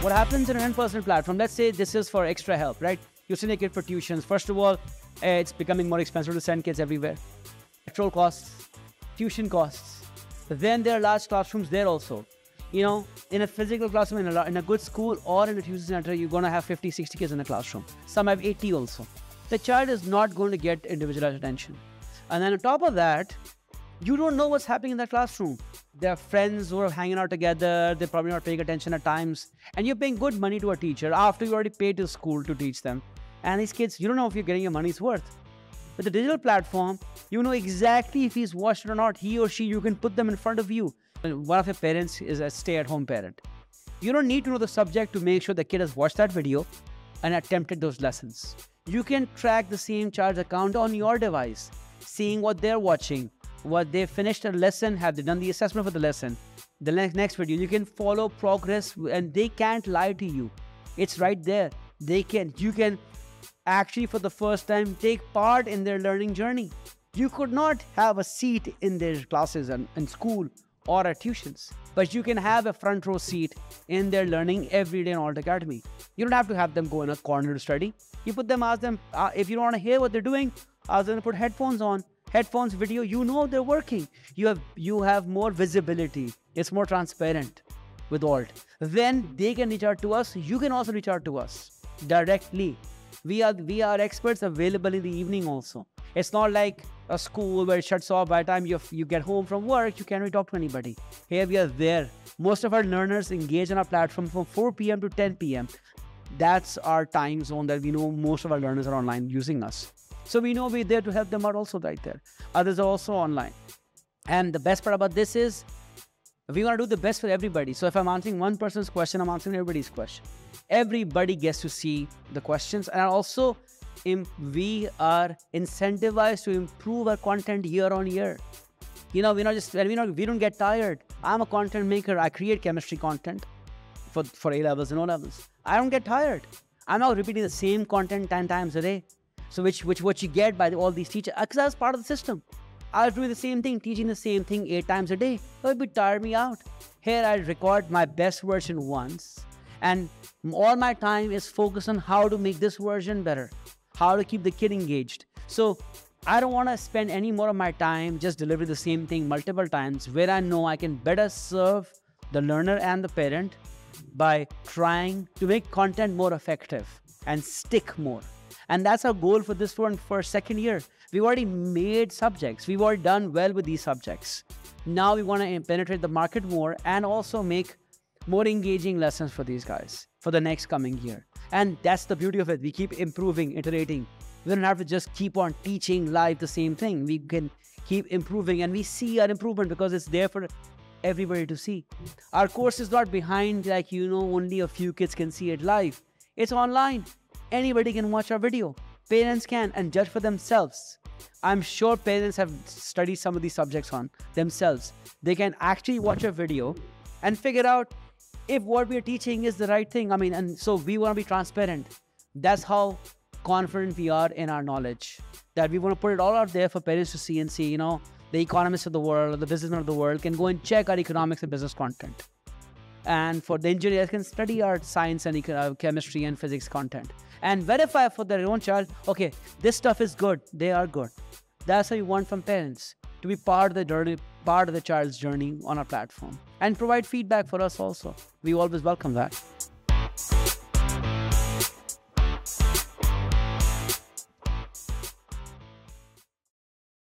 What happens in an in-person platform, let's say this is for extra help, right? You're sending a kid for tuitions. First of all, it's becoming more expensive to send kids everywhere. Petrol costs, tuition costs. But then there are large classrooms there also. You know, in a physical classroom, in a good school or in a tuition center, you're going to have 50, 60 kids in a classroom. Some have 80 also. The child is not going to get individualized attention. And then on top of that, you don't know what's happening in that classroom. There are friends who are hanging out together. They're probably not paying attention at times. And you're paying good money to a teacher after you already paid to school to teach them. And these kids, you don't know if you're getting your money's worth. With the digital platform, you know exactly if he's watched it or not. He or she, you can put them in front of you. One of your parents is a stay-at-home parent. You don't need to know the subject to make sure the kid has watched that video and attempted those lessons. You can track the same child's account on your device, seeing what they're watching, what they finished a lesson, have they done the assessment for the lesson, the next video. You can follow progress and they can't lie to you. It's right there. You can actually for the first time take part in their learning journey. You could not have a seat in their classes and school or at tuitions, but you can have a front row seat in their learning every day in Alt Academy. You don't have to have them go in a corner to study. You put them, ask them, if you don't want to hear what they're doing, ask them to put headphones on. Headphones, video, you know they're working. You have more visibility. It's more transparent with Alt. Then they can reach out to us. You can also reach out to us directly. We are experts available in the evening also. It's not like a school where it shuts off by the time you get home from work. You can't really talk to anybody. Here we are there. Most of our learners engage on our platform from 4 p.m. to 10 p.m. That's our time zone that we know most of our learners are online using us. So we know we're there to help them out also right there. Others are also online. And the best part about this is we want to do the best for everybody. So if I'm answering one person's question, I'm answering everybody's question. Everybody gets to see the questions. And also, we are incentivized to improve our content year on year. You know, we don't get tired. I'm a content maker. I create chemistry content for A levels and O levels. I don't get tired. I'm not repeating the same content 10 times a day. So what you get by all these teachers, because I was part of the system. I was doing the same thing, teaching the same thing 8 times a day. It would tire me out. Here I record my best version once, and all my time is focused on how to make this version better, how to keep the kid engaged. So I don't want to spend any more of my time just delivering the same thing multiple times, where I know I can better serve the learner and the parent by trying to make content more effective and stick more. And that's our goal for this one for second year. We've already made subjects. We've already done well with these subjects. Now we want to penetrate the market more and also make more engaging lessons for these guys for the next coming year. And that's the beauty of it. We keep improving, iterating. We don't have to just keep on teaching live the same thing. We can keep improving, and we see our improvement because it's there for everybody to see. Our course is not behind, like, you know, only a few kids can see it live. It's online. Anybody can watch our video. Parents can and judge for themselves. I'm sure parents have studied some of these subjects on themselves. They can actually watch a video and figure out if what we're teaching is the right thing. I mean, and so we want to be transparent. That's how confident we are in our knowledge, that we want to put it all out there for parents to see and see, you know, the economists of the world or the businessmen of the world can go and check our economics and business content. And for the engineers can study our science and chemistry and physics content and verify for their own child, okay, this stuff is good, they are good. That's what you want from parents, to be part of the journey, part of the child's journey on our platform, and provide feedback for us also. We always welcome that.